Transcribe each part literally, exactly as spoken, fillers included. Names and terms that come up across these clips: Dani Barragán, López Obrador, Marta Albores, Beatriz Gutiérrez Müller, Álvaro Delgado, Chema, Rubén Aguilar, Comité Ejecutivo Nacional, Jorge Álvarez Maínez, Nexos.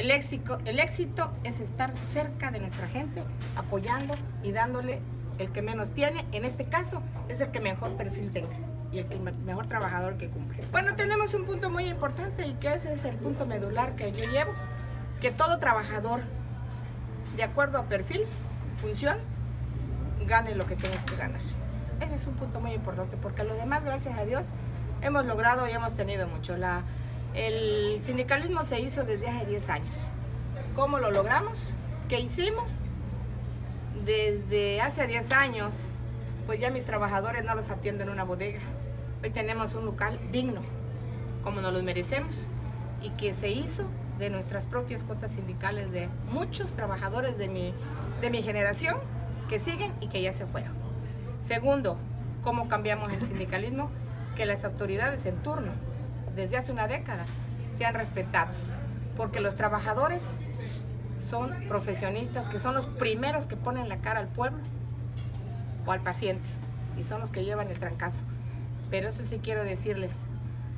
El éxito, el éxito es estar cerca de nuestra gente, apoyando y dándole el que menos tiene. En este caso, es el que mejor perfil tenga y el, que, el mejor trabajador que cumple. Bueno, tenemos un punto muy importante y que ese es el punto medular que yo llevo, que todo trabajador, de acuerdo a perfil, función, gane lo que tenga que ganar. Ese es un punto muy importante porque lo demás, gracias a Dios, hemos logrado y hemos tenido mucho. La, el sindicalismo se hizo desde hace diez años. ¿Cómo lo logramos? ¿Qué hicimos? Desde hace diez años, pues ya mis trabajadores no los atiendo en una bodega. Hoy tenemos un local digno, como nos lo merecemos, y que se hizo de nuestras propias cuotas sindicales de muchos trabajadores de mi, de mi generación que siguen y que ya se fueron. Segundo, ¿cómo cambiamos el sindicalismo? Que las autoridades en turno, desde hace una década, sean respetados, porque los trabajadores son profesionistas que son los primeros que ponen la cara al pueblo o al paciente y son los que llevan el trancazo. Pero eso sí quiero decirles,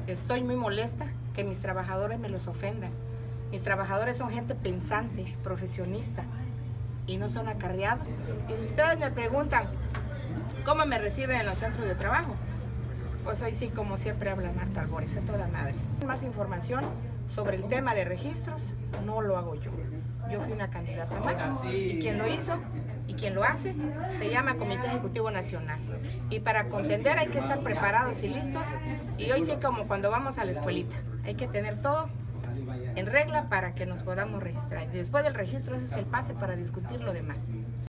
estoy muy molesta que mis trabajadores me los ofendan. Mis trabajadores son gente pensante, profesionista y no son acarreados. Y si ustedes me preguntan cómo me reciben en los centros de trabajo, pues hoy sí, como siempre, habla Marta Albores, a toda madre. Más información sobre el tema de registros, no lo hago yo. Yo fui una candidata más y quien lo hizo y quien lo hace se llama Comité Ejecutivo Nacional. Y para contender hay que estar preparados y listos. Y hoy sí, como cuando vamos a la escuelita, hay que tener todo en regla para que nos podamos registrar. Después del registro, ese es el pase para discutir lo demás.